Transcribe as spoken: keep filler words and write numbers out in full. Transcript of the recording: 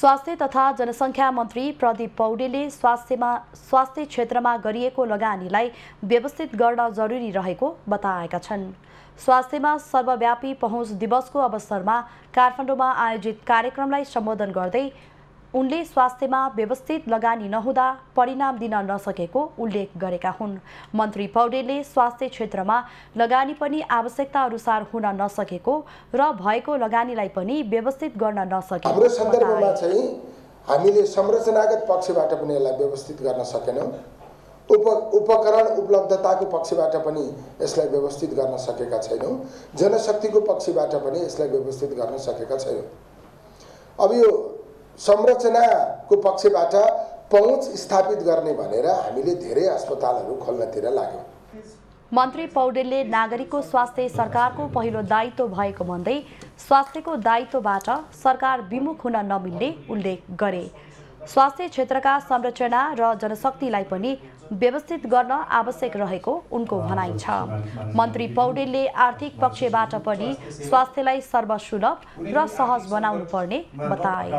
स्वास्थ्य तथा जनसंख्या मन्त्री प्रदीप पौडेलले स्वास्थ्यमा स्वास्थ्य क्षेत्रमा गरिएको लगानीलाई व्यवस्थित गर्न जरुरी रहेको बताएका छन्। स्वास्थ्यमा सर्वव्यापी पहुँच दिवसको अवसरमा काठमाडौँमा आयोजित कार्यक्रमलाई सम्बोधन गर्दै उनले स्वास्थ्यमा व्यवस्थित लगानी नहुँदा परिणाम दिन नसकेको उल्लेख गरेका हुन्। मन्त्री पौडेलले स्वास्थ्य क्षेत्रमा लगानी पनि आवश्यकता अनुसार हुन नसकेको र भएको लगानीलाई पनि व्यवस्थित गर्न नसकेको हाम्रो सन्दर्भमा चाहिँ हामीले संरचनागत पक्षबाट पनि यसलाई व्यवस्थित गर्न सकेनौं, उप उपकरण उपलब्धताको पक्षबाट पनि यसलाई व्यवस्थित गर्न सकेका छैनौं, जनशक्तिको पक्षबाट पनि यसलाई व्यवस्थित गर्न सकेका छैनौं। अब यो संरचनाको पक्षबाट पहुँच स्थापित गर्ने भनेर हामीले धेरै अस्पतालहरू खोल्नतिर लाग्यौं। मन्त्री पौडेलले नागरिकको स्वास्थ्य सरकारको पहिलो दायित्व भएको भन्दै स्वास्थ्यको दायित्वबाट सरकार विमुख हुन नमिल्ने उल्लेख गरे। स्वास्थ्य क्षेत्रका संरचना र जनशक्तिलाई पनि व्यवस्थित गर्न आवश्यक रहेको उनको भनाइ छ। मन्त्री पौडेलले आर्थिक पक्षबाट पनि स्वास्थ्यलाई सर्वसुलभ र सहज बनाउनु पर्ने बताए।